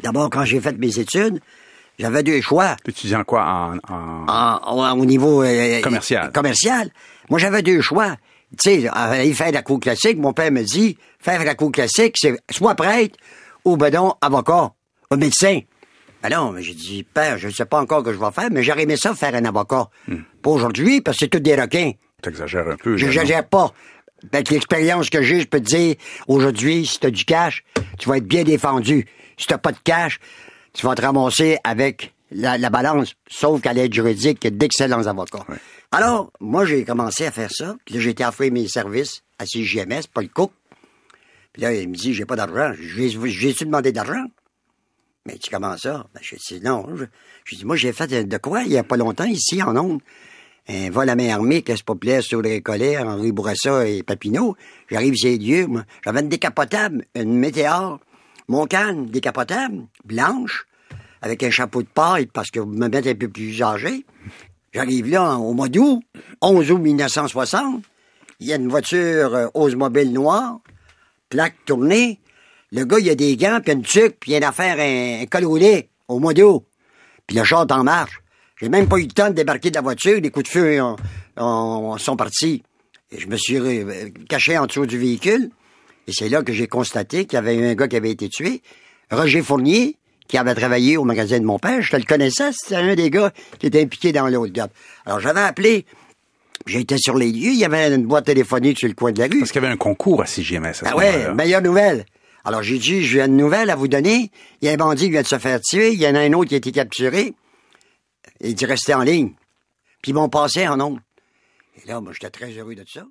D'abord, quand j'ai fait mes études, j'avais deux choix. Étudiant quoi? Au niveau... commercial. Commercial. Moi, j'avais deux choix. Tu sais, aller faire la cour classique, mon père me dit, faire la cour classique, c'est soit prêtre, ou ben non, avocat, ou médecin. Ben non, j'ai dit, père, je ne sais pas encore ce que je vais faire, mais j'aurais aimé ça faire un avocat. Pas aujourd'hui, parce que c'est tous des requins. T'exagères un peu. J'exagère pas. Avec l'expérience que j'ai, je peux te dire, aujourd'hui, si t'as du cash, tu vas être bien défendu. Si t'as pas de cash, tu vas te ramasser avec la balance, sauf qu'à l'aide juridique, il y a d'excellents avocats. Ouais. Alors, moi, j'ai commencé à faire ça. Puis là, j'ai été offert mes services à CJMS, Paul Cook. Puis là, il me dit, j'ai pas d'argent. J'ai-tu demandé d'argent? Mais tu commences ça? Ben, je dis, non. Je dis, moi, j'ai fait de quoi il y a pas longtemps, ici, en Onde? Un vol à main armée, qui se populaire sur les collets, Henri Bourassa et Papineau. J'arrive chez les dieux, moi. J'avais une décapotable, une météore, mon canne décapotable, blanche, avec un chapeau de paille, parce que vous me mettez un peu plus âgé. J'arrive là au mois d'août, 11 août 1960. Il y a une voiture Oldsmobile noire, plaque tournée. Le gars, il a des gants, puis une tuque, puis il vient d'en faire un col roulé au mois d'août. Puis le char est en marche. J'ai même pas eu le temps de débarquer de la voiture. Les coups de feu sont partis. Et je me suis caché en dessous du véhicule. Et c'est là que j'ai constaté qu'il y avait un gars qui avait été tué. Roger Fournier, qui avait travaillé au magasin de mon père. Je le connaissais. C'était un des gars qui était impliqué dans l'autre gars. Alors, j'avais appelé. J'étais sur les lieux. Il y avait une boîte téléphonique sur le coin de la rue. Parce qu'il y avait un concours à CJMS. Ah ouais, meilleure nouvelle. Alors, j'ai dit, j'ai une nouvelle à vous donner. Il y a un bandit qui vient de se faire tuer. Il y en a un autre qui a été capturé. Et d'y rester en ligne. Puis ils m'ont passé en ondes. Et là, moi, j'étais très heureux de ça.